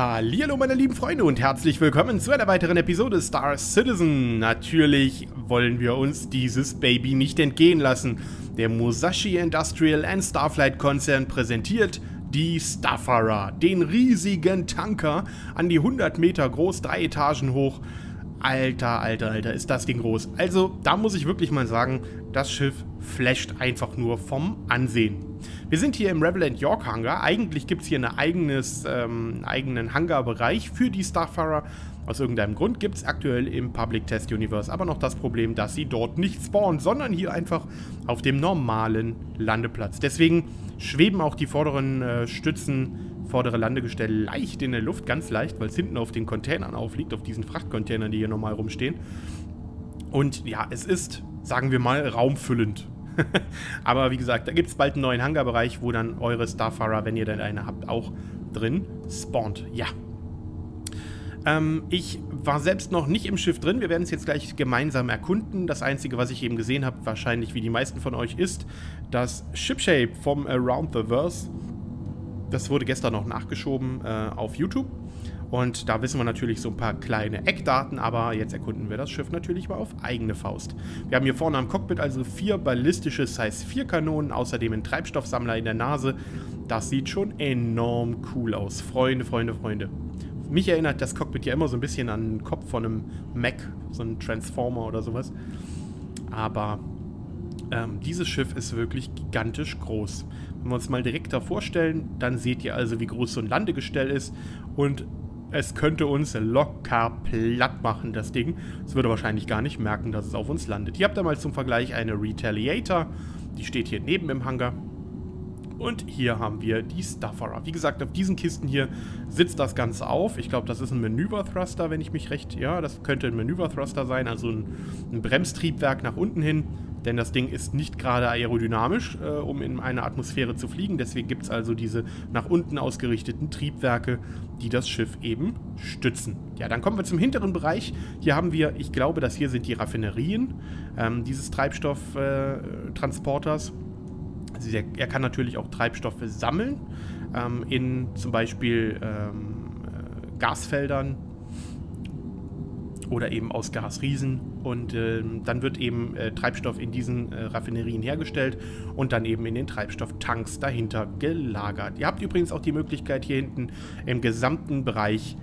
Hallihallo meine lieben Freunde und herzlich willkommen zu einer weiteren Episode Star Citizen. Natürlich wollen wir uns dieses Baby nicht entgehen lassen. Der Musashi Industrial and Starflight Konzern präsentiert die Starfarer, den riesigen Tanker, an die 100 Meter groß, 3 Etagen hoch. Alter, alter, alter, ist das Ding groß. Also da muss ich wirklich mal sagen, das Schiff flasht einfach nur vom Ansehen. Wir sind hier im Revelant York-Hangar. Eigentlich gibt es hier einen eigenen Hangarbereich für die Starfarer. Aus irgendeinem Grund gibt es aktuell im Public-Test-Universe aber noch das Problem, dass sie dort nicht spawnen, sondern hier einfach auf dem normalen Landeplatz. Deswegen schweben auch die vorderen Stützen, vordere Landegestell leicht in der Luft, ganz leicht, weil es hinten auf den Containern aufliegt, auf diesen Frachtcontainern, die hier normal rumstehen. Und ja, es ist, sagen wir mal, raumfüllend. Aber wie gesagt, da gibt es bald einen neuen Hangarbereich, wo dann eure Starfarer, wenn ihr dann eine habt, auch drin spawnt. Ja. Ich war selbst noch nicht im Schiff drin. Wir werden es jetzt gleich gemeinsam erkunden. Das Einzige, was ich eben gesehen habe, wahrscheinlich wie die meisten von euch, ist das Shipshape vom Around the Verse. Das wurde gestern noch nachgeschoben auf YouTube. Und da wissen wir natürlich so ein paar kleine Eckdaten, aber jetzt erkunden wir das Schiff natürlich mal auf eigene Faust. Wir haben hier vorne am Cockpit also 4 ballistische Size-4-Kanonen, außerdem einen Treibstoffsammler in der Nase. Das sieht schon enorm cool aus. Freunde, Freunde, Freunde. Mich erinnert das Cockpit ja immer so ein bisschen an den Kopf von einem Mac, so einen Transformer oder sowas. Aber dieses Schiff ist wirklich gigantisch groß. Wenn wir uns mal direkt davor stellen, dann seht ihr also, wie groß so ein Landegestell ist und es könnte uns locker platt machen, das Ding. Es würde wahrscheinlich gar nicht merken, dass es auf uns landet. Ihr habt da mal zum Vergleich eine Retaliator. Die steht hier neben im Hangar. Und hier haben wir die Starfarer. Wie gesagt, auf diesen Kisten hier sitzt das Ganze auf. Ich glaube, das ist ein Manöver-Thruster, wenn ich mich recht... Ja, das könnte ein Manöver-Thruster sein, also ein Bremstriebwerk nach unten hin. Denn das Ding ist nicht gerade aerodynamisch, um in einer Atmosphäre zu fliegen. Deswegen gibt es also diese nach unten ausgerichteten Triebwerke, die das Schiff eben stützen. Ja, dann kommen wir zum hinteren Bereich. Hier haben wir, ich glaube, das hier sind die Raffinerien dieses Treibstofftransporters. Also er kann natürlich auch Treibstoffe sammeln in zum Beispiel Gasfeldern. Oder eben aus Gasriesen und dann wird eben Treibstoff in diesen Raffinerien hergestellt und dann eben in den Treibstofftanks dahinter gelagert. Ihr habt übrigens auch die Möglichkeit hier hinten im gesamten Bereich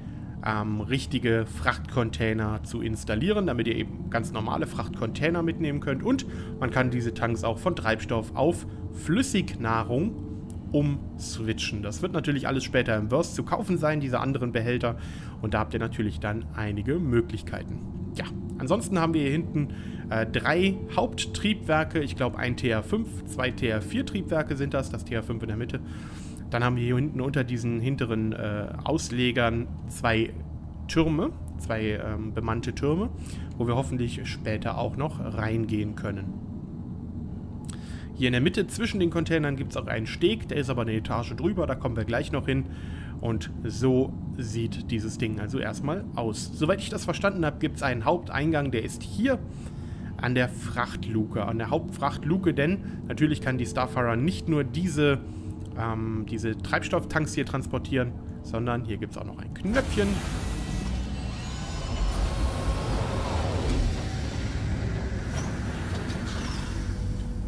richtige Frachtcontainer zu installieren, damit ihr eben ganz normale Frachtcontainer mitnehmen könnt und man kann diese Tanks auch von Treibstoff auf Flüssignahrung umswitchen. Das wird natürlich alles später im Verse zu kaufen sein, diese anderen Behälter. Und da habt ihr natürlich dann einige Möglichkeiten. Ja, ansonsten haben wir hier hinten 3 Haupttriebwerke. Ich glaube ein TR5, 2 TR4-Triebwerke sind das. Das TR5 in der Mitte. Dann haben wir hier hinten unter diesen hinteren Auslegern 2 Türme, 2 bemannte Türme, wo wir hoffentlich später auch noch reingehen können. Hier in der Mitte zwischen den Containern gibt es auch einen Steg, der ist aber eine Etage drüber, da kommen wir gleich noch hin. Und so sieht dieses Ding also erstmal aus. Soweit ich das verstanden habe, gibt es einen Haupteingang, der ist hier an der Frachtluke, an der Hauptfrachtluke, denn natürlich kann die Starfarer nicht nur diese Treibstofftanks hier transportieren, sondern hier gibt es auch noch ein Knöpfchen.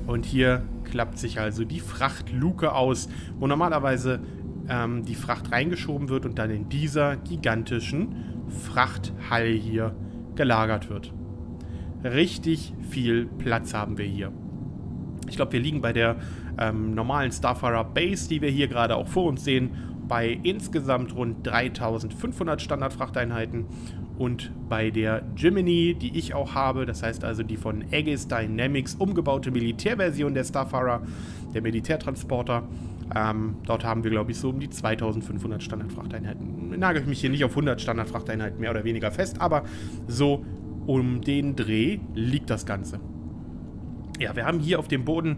Und hier klappt sich also die Frachtluke aus, wo normalerweise die Fracht reingeschoben wird und dann in dieser gigantischen Frachthall hier gelagert wird. Richtig viel Platz haben wir hier. Ich glaube, wir liegen bei der normalen Starfarer Base, die wir hier gerade auch vor uns sehen, bei insgesamt rund 3500 Standardfrachteinheiten. Und bei der Gemini, die ich auch habe, das heißt also die von Aegis Dynamics umgebaute Militärversion der Starfarer, der Militärtransporter, dort haben wir, glaube ich, so um die 2500 Standardfrachteinheiten. Nagel ich mich hier nicht auf 100 Standardfrachteinheiten mehr oder weniger fest, aber so um den Dreh liegt das Ganze. Ja, wir haben hier auf dem Boden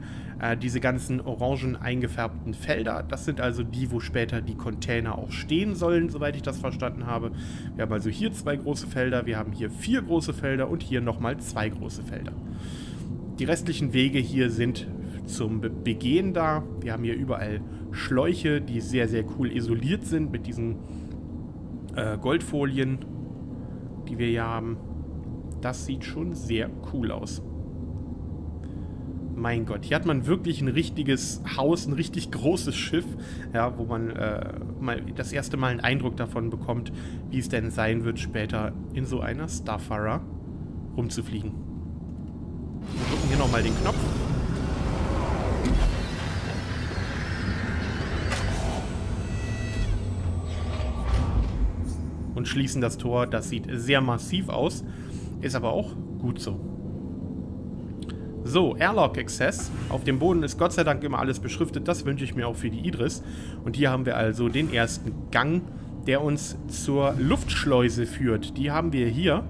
diese ganzen orangen eingefärbten Felder. Das sind also die, wo später die Container auch stehen sollen, soweit ich das verstanden habe. Wir haben also hier 2 große Felder, wir haben hier 4 große Felder und hier nochmal 2 große Felder. Die restlichen Wege hier sind zum Begehen da. Wir haben hier überall Schläuche, die sehr, sehr cool isoliert sind mit diesen Goldfolien, die wir hier haben. Das sieht schon sehr cool aus. Mein Gott, hier hat man wirklich ein richtiges Haus, ein richtig großes Schiff, ja, wo man mal das erste Mal einen Eindruck davon bekommt, wie es denn sein wird, später in so einer Starfarer rumzufliegen. Wir drücken hier nochmal den Knopf. Und schließen das Tor. Das sieht sehr massiv aus, ist aber auch gut so. So, Airlock Access. Auf dem Boden ist Gott sei Dank immer alles beschriftet. Das wünsche ich mir auch für die Idris. Und hier haben wir also den ersten Gang, der uns zur Luftschleuse führt. Die haben wir hier.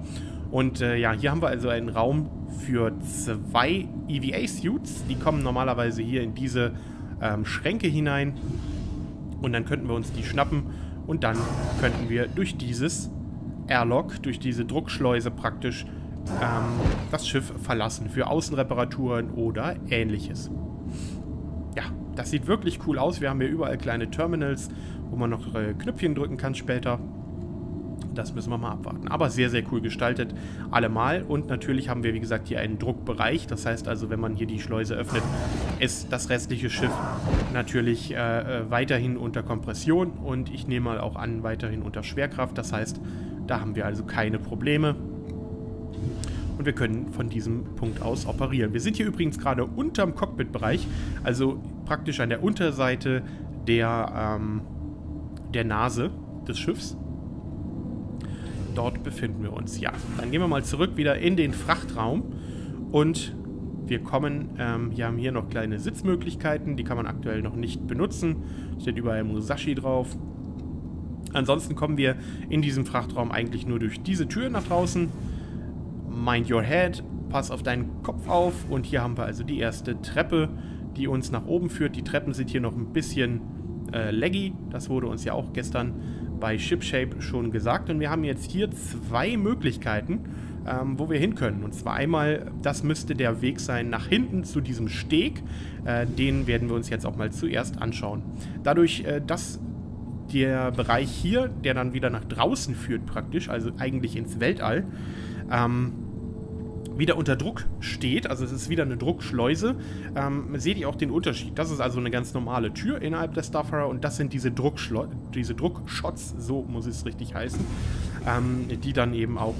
Und ja, hier haben wir also einen Raum für zwei EVA-Suits. Die kommen normalerweise hier in diese Schränke hinein. Und dann könnten wir uns die schnappen. Und dann könnten wir durch dieses Airlock, durch diese Druckschleuse praktisch das Schiff verlassen für Außenreparaturen oder ähnliches. Ja, das sieht wirklich cool aus. Wir haben hier überall kleine Terminals, wo man noch Knöpfchen drücken kann später. Das müssen wir mal abwarten. Aber sehr, sehr cool gestaltet allemal. Und natürlich haben wir, wie gesagt, hier einen Druckbereich. Das heißt also, wenn man hier die Schleuse öffnet, ist das restliche Schiff natürlich weiterhin unter Kompression. Und ich nehme mal auch an, weiterhin unter Schwerkraft. Das heißt, da haben wir also keine Probleme. Und wir können von diesem Punkt aus operieren. Wir sind hier übrigens gerade unterm Cockpit-Bereich, also praktisch an der Unterseite der Nase des Schiffs. Dort befinden wir uns. Ja, dann gehen wir mal zurück wieder in den Frachtraum und wir kommen, wir haben hier noch kleine Sitzmöglichkeiten, die kann man aktuell noch nicht benutzen. Steht überall Musashi drauf. Ansonsten kommen wir in diesem Frachtraum eigentlich nur durch diese Tür nach draußen. Mind your head, pass auf deinen Kopf auf. Und hier haben wir also die erste Treppe, die uns nach oben führt. Die Treppen sind hier noch ein bisschen laggy. Das wurde uns ja auch gestern bei Shipshape schon gesagt. Und wir haben jetzt hier zwei Möglichkeiten, wo wir hin können. Und zwar einmal, das müsste der Weg sein nach hinten zu diesem Steg. Den werden wir uns jetzt auch mal zuerst anschauen. Dadurch, dass der Bereich hier, der dann wieder nach draußen führt praktisch, also eigentlich ins Weltall, wieder unter Druck steht, also es ist wieder eine Druckschleuse, seht ihr auch den Unterschied. Das ist also eine ganz normale Tür innerhalb der Starfarer und das sind diese Druckshots, so muss es richtig heißen, die dann eben auch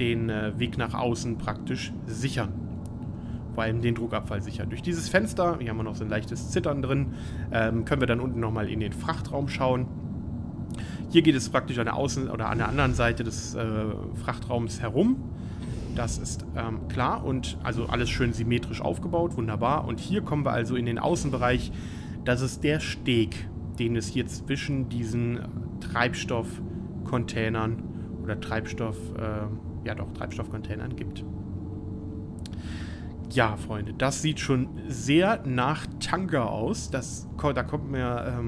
den Weg nach außen praktisch sichern. Vor allem den Druckabfall sichern. Durch dieses Fenster, hier haben wir noch so ein leichtes Zittern drin, können wir dann unten nochmal in den Frachtraum schauen. Hier geht es praktisch an der Außen- oder an der anderen Seite des Frachtraums herum. Das ist klar und also alles schön symmetrisch aufgebaut, wunderbar. Und hier kommen wir also in den Außenbereich. Das ist der Steg, den es hier zwischen diesen Treibstoffcontainern oder Treibstoffcontainern gibt. Ja, Freunde, das sieht schon sehr nach Tanker aus. Da kommen mir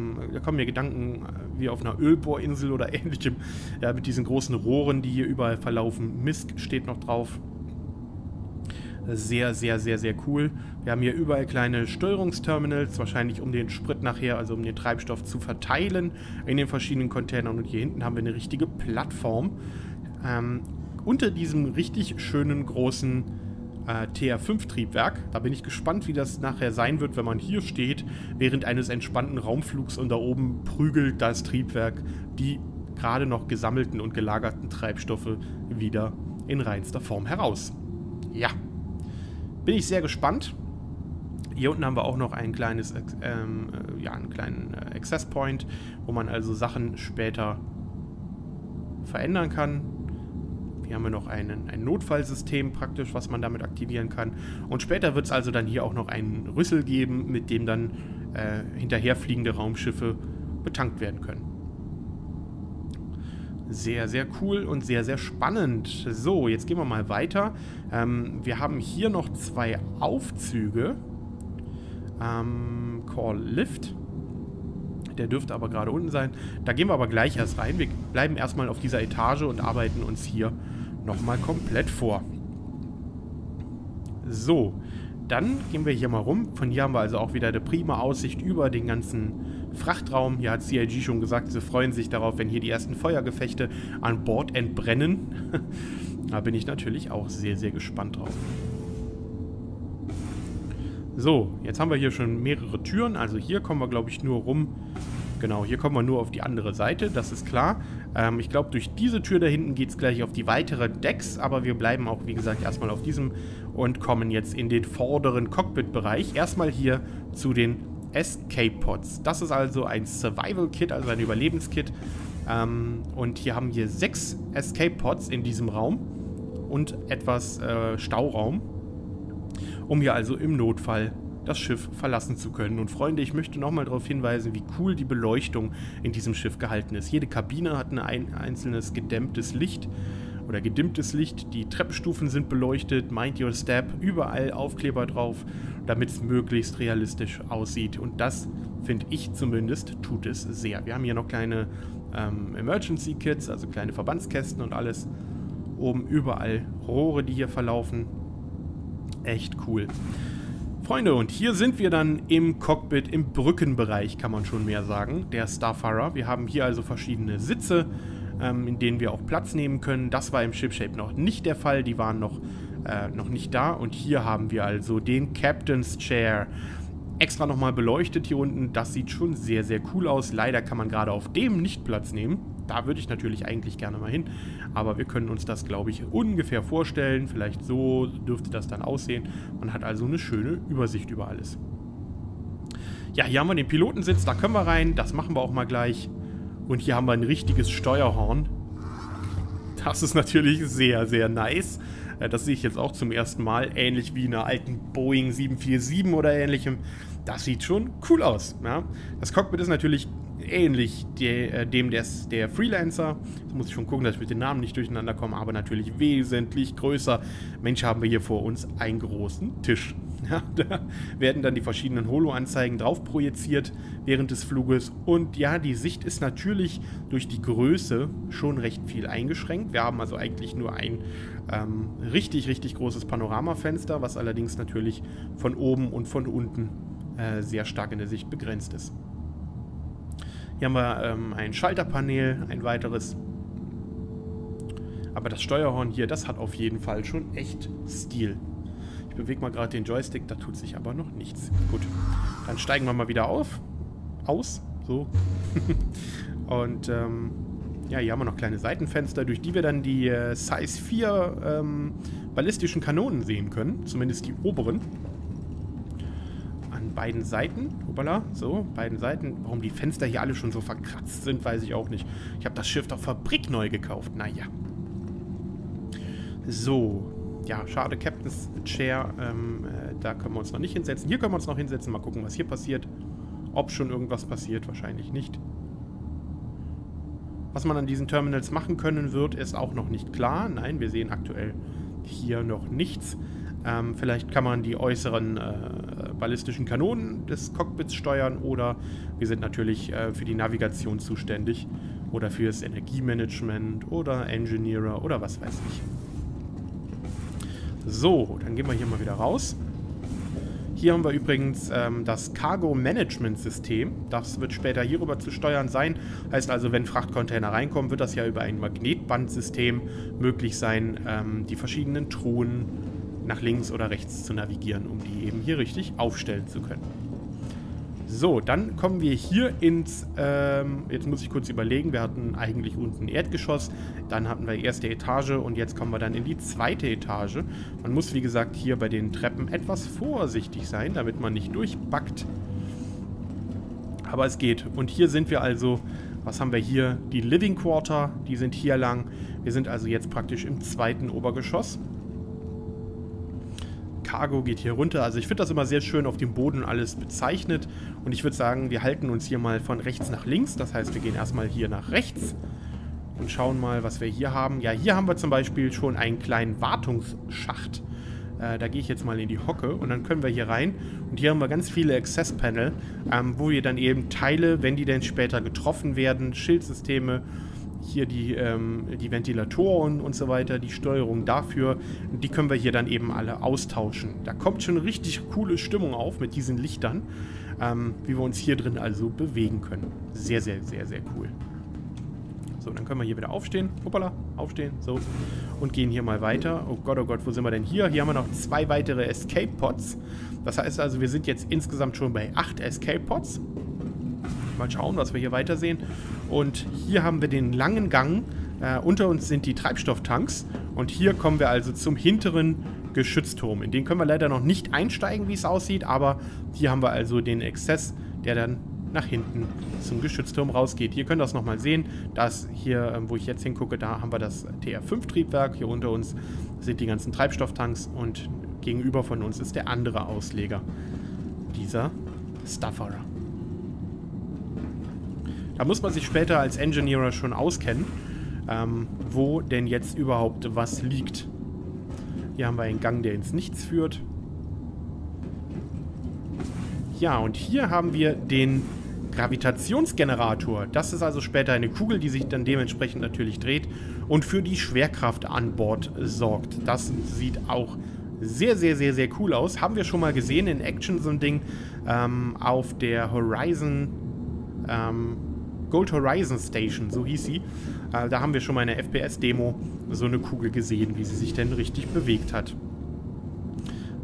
Gedanken wie auf einer Ölbohrinsel oder ähnlichem. Ja, mit diesen großen Rohren, die hier überall verlaufen. MISC steht noch drauf. Sehr, sehr, sehr, sehr cool. Wir haben hier überall kleine Steuerungsterminals, wahrscheinlich um den Sprit nachher, also um den Treibstoff zu verteilen in den verschiedenen Containern. Und hier hinten haben wir eine richtige Plattform. Unter diesem richtig schönen großen TR5-Triebwerk. Da bin ich gespannt, wie das nachher sein wird, wenn man hier steht, während eines entspannten Raumflugs und da oben prügelt das Triebwerk die gerade noch gesammelten und gelagerten Treibstoffe wieder in reinster Form heraus. Ja, bin ich sehr gespannt. Hier unten haben wir auch noch einen kleinen Access Point, wo man also Sachen später verändern kann. Hier haben wir noch ein Notfallsystem praktisch, was man damit aktivieren kann. Und später wird es also dann hier auch noch einen Rüssel geben, mit dem dann hinterherfliegende Raumschiffe betankt werden können. Sehr, sehr cool und sehr, sehr spannend. So, jetzt gehen wir mal weiter. Wir haben hier noch zwei Aufzüge. Call Lift. Der dürfte aber gerade unten sein. Da gehen wir aber gleich erst rein. Wir bleiben erstmal auf dieser Etage und arbeiten uns hier nochmal komplett vor. So, Dann gehen wir hier mal rum. Von hier haben wir also auch wieder eine prima Aussicht über den ganzen Frachtraum. Hier hat CIG schon gesagt, sie freuen sich darauf, wenn hier die ersten Feuergefechte an Bord entbrennen. Da bin ich natürlich auch sehr, sehr gespannt drauf. So, jetzt haben wir hier schon mehrere Türen. Also hier kommen wir, glaube ich, nur rum. Genau, hier kommen wir nur auf die andere Seite, das ist klar. Ich glaube, durch diese Tür da hinten geht es gleich auf die weiteren Decks, aber wir bleiben auch, wie gesagt, erstmal auf diesem und kommen jetzt in den vorderen Cockpit-Bereich. Erstmal hier zu den Escape Pods. Das ist also ein Survival-Kit, also ein Überlebenskit. Und hier haben wir 6 Escape Pods in diesem Raum und etwas Stauraum, um hier also im Notfall das Schiff verlassen zu können. Und Freunde, ich möchte nochmal darauf hinweisen, wie cool die Beleuchtung in diesem Schiff gehalten ist. Jede Kabine hat ein einzelnes gedämmtes Licht oder gedimmtes Licht. Die Treppenstufen sind beleuchtet, Mind Your Step, überall Aufkleber drauf, damit es möglichst realistisch aussieht. Und das, finde ich zumindest, tut es sehr. Wir haben hier noch kleine Emergency Kits, also kleine Verbandskästen und alles. Oben überall Rohre, die hier verlaufen. Echt cool. Freunde, und hier sind wir dann im Cockpit, im Brückenbereich, kann man schon mehr sagen, der Starfarer. Wir haben hier also verschiedene Sitze, in denen wir auch Platz nehmen können. Das war im Shipshape noch nicht der Fall, die waren noch nicht da. Und hier haben wir also den Captain's Chair. Extra nochmal beleuchtet hier unten, das sieht schon sehr, sehr cool aus. Leider kann man gerade auf dem nicht Platz nehmen. Da würde ich natürlich eigentlich gerne mal hin, aber wir können uns das, glaube ich, ungefähr vorstellen. Vielleicht so dürfte das dann aussehen. Man hat also eine schöne Übersicht über alles. Ja, hier haben wir den Pilotensitz, da können wir rein. Das machen wir auch mal gleich. Und hier haben wir ein richtiges Steuerhorn. Das ist natürlich sehr, sehr nice. Das sehe ich jetzt auch zum ersten Mal. Ähnlich wie in einer alten Boeing 747 oder ähnlichem. Das sieht schon cool aus. Ja? Das Cockpit ist natürlich ähnlich dem der Freelancer. Jetzt muss ich schon gucken, dass ich mit den Namen nicht durcheinander komme, aber natürlich wesentlich größer. Mensch, haben wir hier vor uns einen großen Tisch. Ja, da werden dann die verschiedenen Holo-Anzeigen drauf projiziert während des Fluges. Und ja, die Sicht ist natürlich durch die Größe schon recht viel eingeschränkt. Wir haben also eigentlich nur ein richtig, richtig großes Panoramafenster, was allerdings natürlich von oben und von unten sehr stark in der Sicht begrenzt ist. Hier haben wir ein Schalterpanel, ein weiteres. Aber das Steuerhorn hier, das hat auf jeden Fall schon echt Stil. Ich bewege mal gerade den Joystick, da tut sich aber noch nichts. Gut, dann steigen wir mal wieder aus, so. Und ja, hier haben wir noch kleine Seitenfenster, durch die wir dann die Size 4 ballistischen Kanonen sehen können. Zumindest die oberen. Beiden Seiten, hoppala, so, beiden Seiten. Warum die Fenster hier alle schon so verkratzt sind, weiß ich auch nicht. Ich habe das Schiff doch fabrikneu gekauft, naja. So, ja, schade, Captain's Chair, da können wir uns noch nicht hinsetzen. Hier können wir uns noch hinsetzen, mal gucken, was hier passiert. Ob schon irgendwas passiert, wahrscheinlich nicht. Was man an diesen Terminals machen können wird, ist auch noch nicht klar. Nein, wir sehen aktuell hier noch nichts. Vielleicht kann man die äußeren ballistischen Kanonen des Cockpits steuern oder wir sind natürlich für die Navigation zuständig oder fürs Energiemanagement oder Engineer oder was weiß ich. So, dann gehen wir hier mal wieder raus. Hier haben wir übrigens das Cargo-Management-System. Das wird später hierüber zu steuern sein. Heißt also, wenn Frachtcontainer reinkommen, wird das ja über ein Magnetbandsystem möglich sein, die verschiedenen Truhen nach links oder rechts zu navigieren, um die eben hier richtig aufstellen zu können. So, dann kommen wir hier ins, jetzt muss ich kurz überlegen, wir hatten eigentlich unten ein Erdgeschoss, dann hatten wir die erste Etage und jetzt kommen wir dann in die zweite Etage. Man muss, wie gesagt, hier bei den Treppen etwas vorsichtig sein, damit man nicht durchbackt. Aber es geht. Und hier sind wir also, was haben wir hier? Die Living Quarter, die sind hier lang. Wir sind also jetzt praktisch im zweiten Obergeschoss. Cargo geht hier runter. Also ich finde das immer sehr schön auf dem Boden alles bezeichnet. Und ich würde sagen, wir halten uns hier mal von rechts nach links. Das heißt, wir gehen erstmal hier nach rechts und schauen mal, was wir hier haben. Ja, hier haben wir zum Beispiel schon einen kleinen Wartungsschacht. Da gehe ich jetzt mal in die Hocke und dann können wir hier rein. Und hier haben wir ganz viele Access-Panel, wo wir dann eben Teile, wenn die denn später getroffen werden, Schildsysteme, hier die Ventilatoren und so weiter, die Steuerung dafür, die können wir hier dann eben alle austauschen. Da kommt schon richtig coole Stimmung auf mit diesen Lichtern, wie wir uns hier drin also bewegen können. Sehr, sehr, sehr, sehr cool. So, dann können wir hier wieder aufstehen. Hoppala, aufstehen, so. Und gehen hier mal weiter. Oh Gott, wo sind wir denn hier? Hier haben wir noch 2 weitere Escape Pods. Das heißt also, wir sind jetzt insgesamt schon bei 8 Escape Pods. Mal schauen, was wir hier weiter sehen. Und hier haben wir den langen Gang. Unter uns sind die Treibstofftanks. Und hier kommen wir also zum hinteren Geschützturm. In den können wir leider noch nicht einsteigen, wie es aussieht. Aber hier haben wir also den Exzess, der dann nach hinten zum Geschützturm rausgeht. Hier könnt ihr das nochmal sehen, dass hier, wo ich jetzt hingucke, da haben wir das TR5-Triebwerk. Hier unter uns sind die ganzen Treibstofftanks und gegenüber von uns ist der andere Ausleger, dieser Stafferer. Da muss man sich später als Engineer schon auskennen, wo denn jetzt überhaupt was liegt. Hier haben wir einen Gang, der ins Nichts führt. Ja, und hier haben wir den Gravitationsgenerator. Das ist also später eine Kugel, die sich dann dementsprechend natürlich dreht und für die Schwerkraft an Bord sorgt. Das sieht auch sehr, sehr, sehr, sehr cool aus. Haben wir schon mal gesehen in Action, so ein Ding auf der Horizon, Gold Horizon Station, so hieß sie. Da haben wir schon mal in der FPS-Demo so eine Kugel gesehen, wie sie sich denn richtig bewegt hat.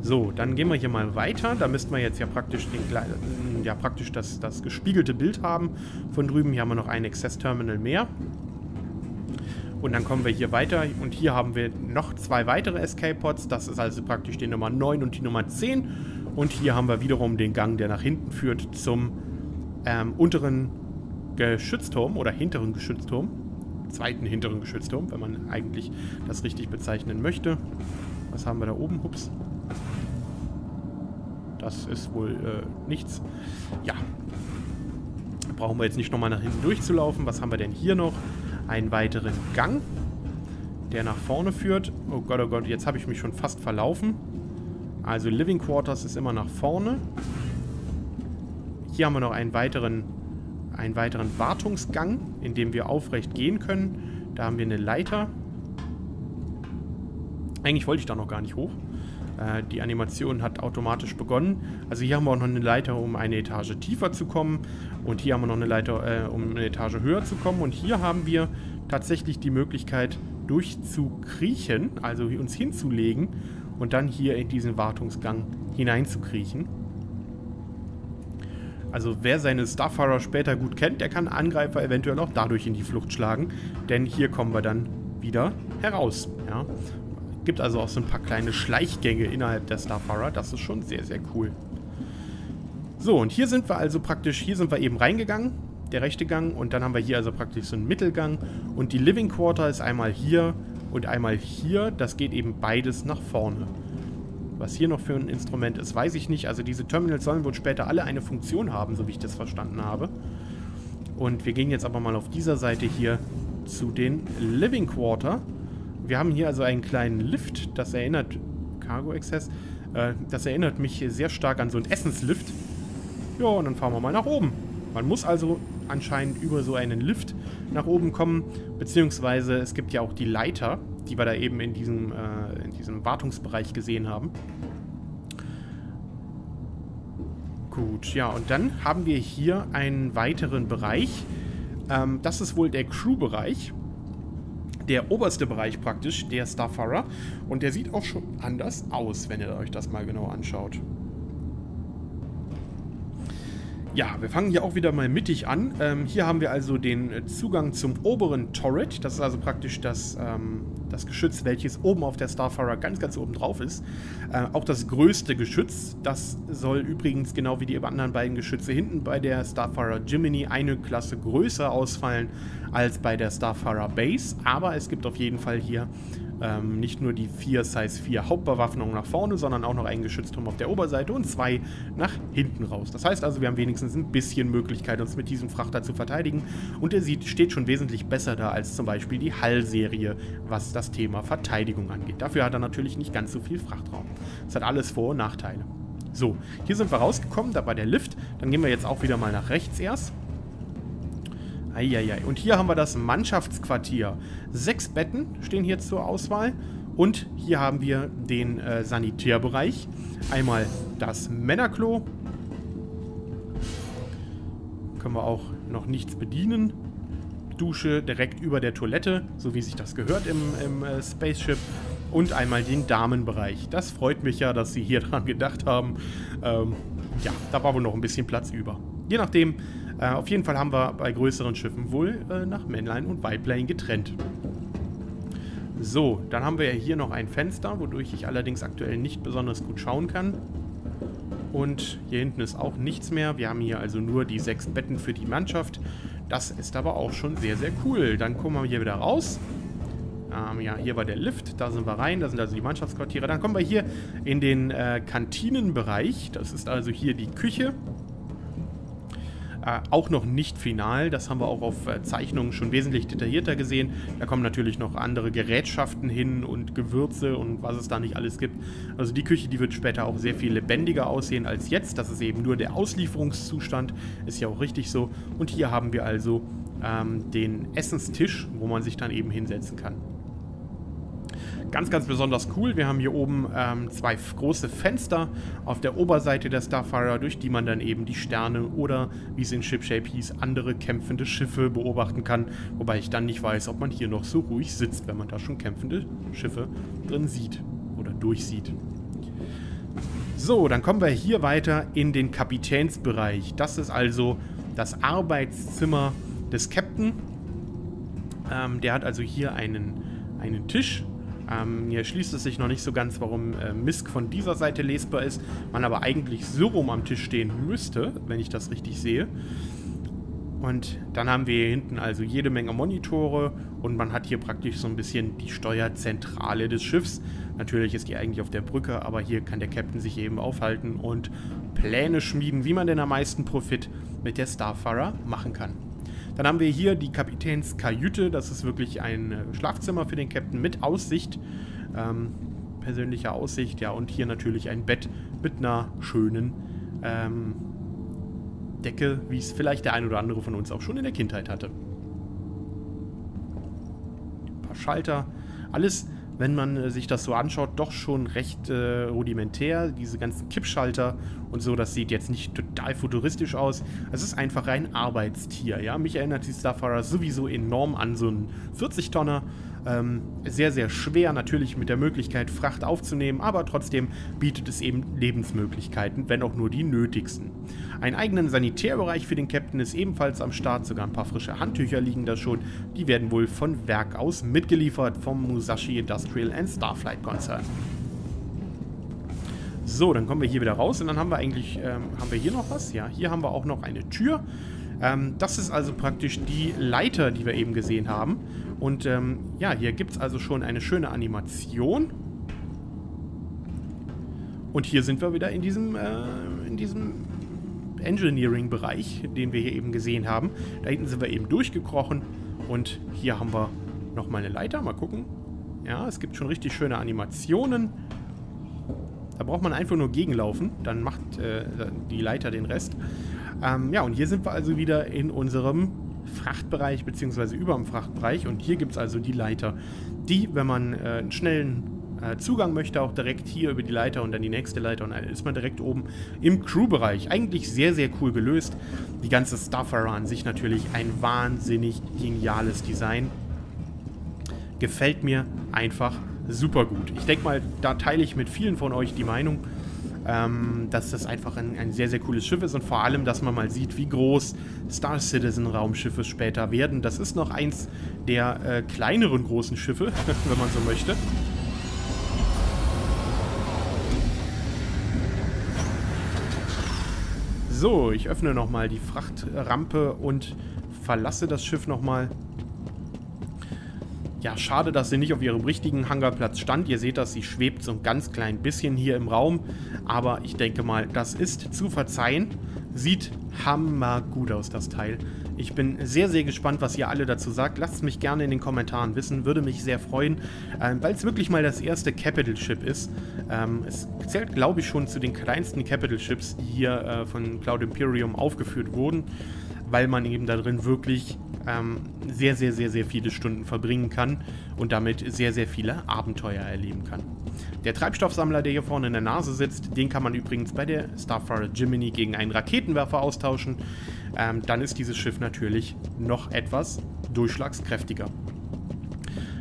So, dann gehen wir hier mal weiter. Da müssten wir jetzt ja praktisch, das gespiegelte Bild haben. Von drüben hier haben wir noch ein Access Terminal mehr. Und dann kommen wir hier weiter. Und hier haben wir noch 2 weitere Escape Pods. Das ist also praktisch die Nummer 9 und die Nummer 10. Und hier haben wir wiederum den Gang, der nach hinten führt zum unteren Geschützturm oder hinteren Geschützturm. Zweiten hinteren Geschützturm, wenn man eigentlich das richtig bezeichnen möchte. Was haben wir da oben? Ups. Das ist wohl nichts. Ja. Brauchen wir jetzt nicht nochmal nach hinten durchzulaufen. Was haben wir denn hier noch? Einen weiteren Gang, der nach vorne führt. Oh Gott, jetzt habe ich mich schon fast verlaufen. Also Living Quarters ist immer nach vorne. Hier haben wir noch einen weiteren Wartungsgang, in dem wir aufrecht gehen können. Da haben wir eine Leiter. Eigentlich wollte ich da noch gar nicht hoch. Die Animation hat automatisch begonnen. Also hier haben wir auch noch eine Leiter, um eine Etage tiefer zu kommen. Und hier haben wir noch eine Leiter, um eine Etage höher zu kommen. Und hier haben wir tatsächlich die Möglichkeit, durchzukriechen, also uns hinzulegen und dann hier in diesen Wartungsgang hineinzukriechen. Also wer seine Starfarer später gut kennt, der kann Angreifer eventuell auch dadurch in die Flucht schlagen. Denn hier kommen wir dann wieder heraus, ja. Gibt also auch so ein paar kleine Schleichgänge innerhalb der Starfarer. Das ist schon sehr, sehr cool. So, und hier sind wir also praktisch, hier sind wir eben reingegangen, der rechte Gang, und dann haben wir hier also praktisch so einen Mittelgang. Und die Living Quarter ist einmal hier und einmal hier. Das geht eben beides nach vorne. Was hier noch für ein Instrument ist, weiß ich nicht. Also diese Terminals sollen wohl später alle eine Funktion haben, so wie ich das verstanden habe. Und wir gehen jetzt aber mal auf dieser Seite hier zu den Living Quarter. Wir haben hier also einen kleinen Lift, das erinnert Cargo Access, das erinnert mich sehr stark an so einen Essenslift. Ja, und dann fahren wir mal nach oben. Man muss also anscheinend über so einen Lift nach oben kommen, beziehungsweise es gibt ja auch die Leiter, die wir da eben in diesem Wartungsbereich gesehen haben. Gut, ja, und dann haben wir hier einen weiteren Bereich. Das ist wohl der Crew-Bereich. Der oberste Bereich praktisch, der Starfarer. Und der sieht auch schon anders aus, wenn ihr euch das mal genau anschaut. Ja, wir fangen hier auch wieder mal mittig an. Hier haben wir also den Zugang zum oberen Turret. Das ist also praktisch das Geschütz, welches oben auf der Starfarer ganz, ganz oben drauf ist. Auch das größte Geschütz. Das soll übrigens genau wie die anderen beiden Geschütze hinten bei der Starfarer Gemini eine Klasse größer ausfallen als bei der Starfarer Base. Aber es gibt auf jeden Fall hier nicht nur die 4 Size 4 Hauptbewaffnung nach vorne, sondern auch noch einen Geschützturm auf der Oberseite und 2 nach hinten raus. Das heißt also, wir haben wenigstens ein bisschen Möglichkeit, uns mit diesem Frachter zu verteidigen. Und der steht schon wesentlich besser da als zum Beispiel die Hall-Serie, was das Thema Verteidigung angeht. Dafür hat er natürlich nicht ganz so viel Frachtraum. Das hat alles Vor- und Nachteile. So, hier sind wir rausgekommen, da war der Lift. Dann gehen wir jetzt auch wieder mal nach rechts erst. Eieiei. Und hier haben wir das Mannschaftsquartier. 6 Betten stehen hier zur Auswahl. Und hier haben wir den Sanitärbereich. Einmal das Männerklo. Können wir auch noch nichts bedienen. Dusche direkt über der Toilette, so wie sich das gehört im Spaceship. Und einmal den Damenbereich. Das freut mich ja, dass sie hier dran gedacht haben. Ja, da war wohl noch ein bisschen Platz über. Je nachdem, auf jeden Fall haben wir bei größeren Schiffen wohl nach Männlein und Weiblein getrennt. So, dann haben wir ja hier noch ein Fenster, wodurch ich allerdings aktuell nicht besonders gut schauen kann. Und hier hinten ist auch nichts mehr. Wir haben hier also nur die 6 Betten für die Mannschaft. Das ist aber auch schon sehr, sehr cool. Dann kommen wir hier wieder raus. Ja, hier war der Lift, da sind wir rein, da sind also die Mannschaftsquartiere. Dann kommen wir hier in den Kantinenbereich. Das ist also hier die Küche. Auch noch nicht final, das haben wir auch auf Zeichnungen schon wesentlich detaillierter gesehen. Da kommen natürlich noch andere Gerätschaften hin und Gewürze und was es da nicht alles gibt. Also die Küche, die wird später auch sehr viel lebendiger aussehen als jetzt. Das ist eben nur der Auslieferungszustand, ist ja auch richtig so. Und hier haben wir also den Essenstisch, wo man sich dann eben hinsetzen kann. Ganz, ganz besonders cool. Wir haben hier oben 2 große Fenster auf der Oberseite der Starfarer, durch die man dann eben die Sterne oder, wie es in Shipshape hieß, andere kämpfende Schiffe beobachten kann. Wobei ich dann nicht weiß, ob man hier noch so ruhig sitzt, wenn man da schon kämpfende Schiffe drin sieht oder durchsieht. So, dann kommen wir hier weiter in den Kapitänsbereich. Das ist also das Arbeitszimmer des Captain. Der hat also hier einen Tisch. Hier schließt es sich noch nicht so ganz, warum MISC von dieser Seite lesbar ist, man aber eigentlich so rum am Tisch stehen müsste, wenn ich das richtig sehe. Und dann haben wir hier hinten also jede Menge Monitore und man hat hier praktisch so ein bisschen die Steuerzentrale des Schiffs. Natürlich ist die eigentlich auf der Brücke, aber hier kann der Captain sich eben aufhalten und Pläne schmieden, wie man denn am meisten Profit mit der Starfarer machen kann. Dann haben wir hier die Kapitänskajüte. Das ist wirklich ein Schlafzimmer für den Captain mit Aussicht, persönlicher Aussicht. Ja, und hier natürlich ein Bett mit einer schönen Decke, wie es vielleicht der ein oder andere von uns auch schon in der Kindheit hatte. Ein paar Schalter, alles, wenn man sich das so anschaut, doch schon recht rudimentär. Diese ganzen Kippschalter und so, das sieht jetzt nicht total futuristisch aus. Es ist einfach ein Arbeitstier, ja. Mich erinnert die Starfarer sowieso enorm an so einen 40-Tonner. Sehr, sehr schwer, natürlich mit der Möglichkeit, Fracht aufzunehmen, aber trotzdem bietet es eben Lebensmöglichkeiten, wenn auch nur die nötigsten. Einen eigenen Sanitärbereich für den Captain ist ebenfalls am Start, sogar ein paar frische Handtücher liegen da schon. Die werden wohl von Werk aus mitgeliefert vom Musashi Industrial and Starflight Konzern. So, dann kommen wir hier wieder raus und dann haben wir eigentlich, haben wir hier noch was? Ja, hier haben wir auch noch eine Tür. Das ist also praktisch die Leiter, die wir eben gesehen haben. Und ja, hier gibt es also schon eine schöne Animation. Und hier sind wir wieder in diesem Engineering-Bereich, den wir hier eben gesehen haben. Da hinten sind wir eben durchgekrochen. Und hier haben wir nochmal eine Leiter. Mal gucken. Ja, es gibt schon richtig schöne Animationen. Da braucht man einfach nur gegenlaufen. Dann macht die Leiter den Rest. Ja, und hier sind wir also wieder in unserem Frachtbereich, beziehungsweise über dem Frachtbereich. Und hier gibt es also die Leiter, die, wenn man einen schnellen Zugang möchte, auch direkt hier über die Leiter und dann die nächste Leiter. Und dann ist man direkt oben im Crewbereich. Eigentlich sehr, sehr cool gelöst. Die ganze Starfarer an sich natürlich ein wahnsinnig geniales Design. Gefällt mir einfach super gut. Ich denke mal, da teile ich mit vielen von euch die Meinung, dass das einfach ein sehr, sehr cooles Schiff ist und vor allem, dass man mal sieht, wie groß Star Citizen Raumschiffe später werden. Das ist noch eins der kleineren großen Schiffe, wenn man so möchte. So, ich öffne nochmal die Frachtrampe und verlasse das Schiff nochmal. Ja, schade, dass sie nicht auf ihrem richtigen Hangarplatz stand. Ihr seht das, sie schwebt so ein ganz klein bisschen hier im Raum. Aber ich denke mal, das ist zu verzeihen. Sieht hammergut aus, das Teil. Ich bin sehr, sehr gespannt, was ihr alle dazu sagt. Lasst es mich gerne in den Kommentaren wissen. Würde mich sehr freuen, weil es wirklich mal das erste Capital Ship ist. Es zählt, glaube ich, schon zu den kleinsten Capital Ships, die hier von Cloud Imperium aufgeführt wurden. weil man eben da drin wirklich sehr viele Stunden verbringen kann und damit sehr viele Abenteuer erleben kann. Der Treibstoffsammler, der hier vorne in der Nase sitzt, den kann man übrigens bei der Starfighter Gemini gegen einen Raketenwerfer austauschen. Dann ist dieses Schiff natürlich noch etwas durchschlagskräftiger.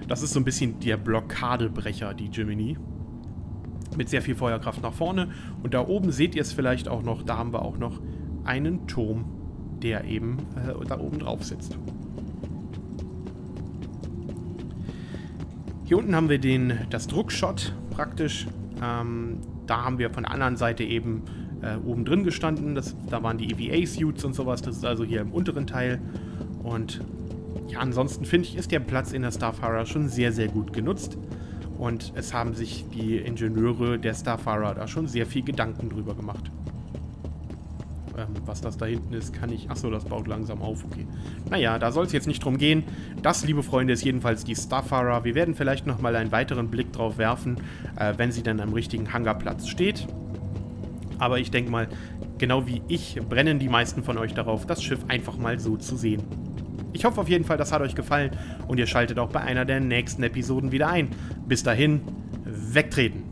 Das ist so ein bisschen der Blockadebrecher, die Gemini. Mit sehr viel Feuerkraft nach vorne. Und da oben seht ihr es vielleicht auch noch, da haben wir auch noch einen Turm, der eben da oben drauf sitzt. Hier unten haben wir das Druckshot praktisch. Da haben wir von der anderen Seite eben oben drin gestanden. Da waren die EVA-Suits und sowas. Das ist also hier im unteren Teil. Und ja, ansonsten finde ich, ist der Platz in der Starfarer schon sehr gut genutzt. Und es haben sich die Ingenieure der Starfarer da schon sehr viel Gedanken drüber gemacht. Was das da hinten ist, kann ich... Achso, das baut langsam auf, okay. Naja, da soll es jetzt nicht drum gehen. Das, liebe Freunde, ist jedenfalls die Starfarer. Wir werden vielleicht nochmal einen weiteren Blick drauf werfen, wenn sie dann am richtigen Hangarplatz steht. Aber ich denke mal, genau wie ich, brennen die meisten von euch darauf, das Schiff einfach mal so zu sehen. Ich hoffe auf jeden Fall, das hat euch gefallen und ihr schaltet auch bei einer der nächsten Episoden wieder ein. Bis dahin, wegtreten!